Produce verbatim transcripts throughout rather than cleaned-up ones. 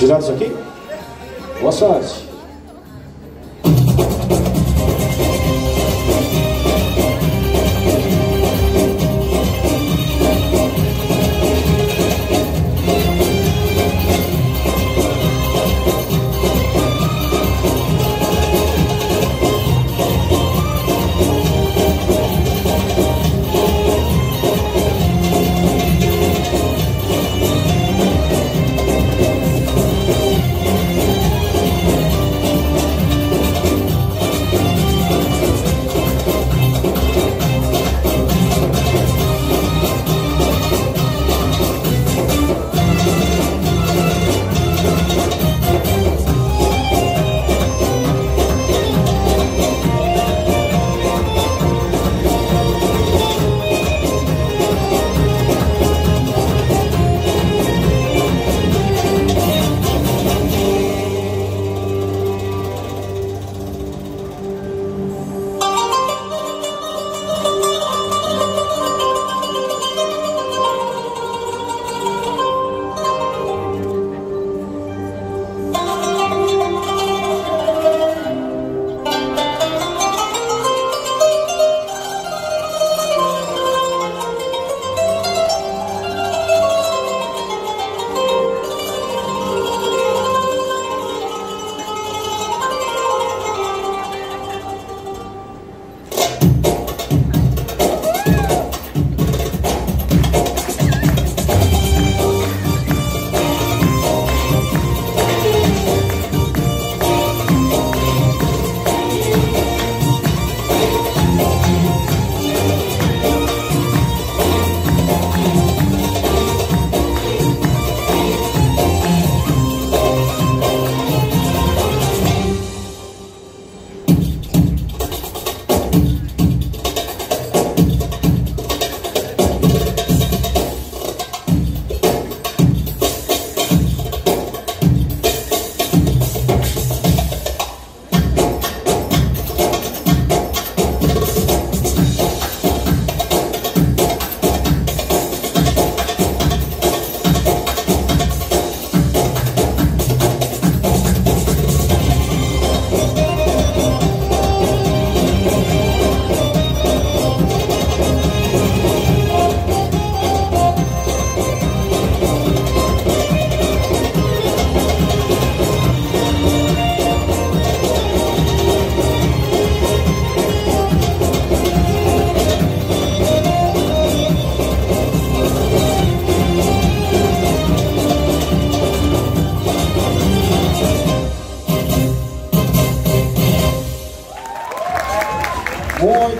Girar isso aqui? Boa sorte.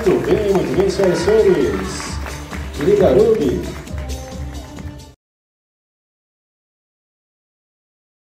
Muito bem, muito bem, senhoras e senhores. Liga Ruby.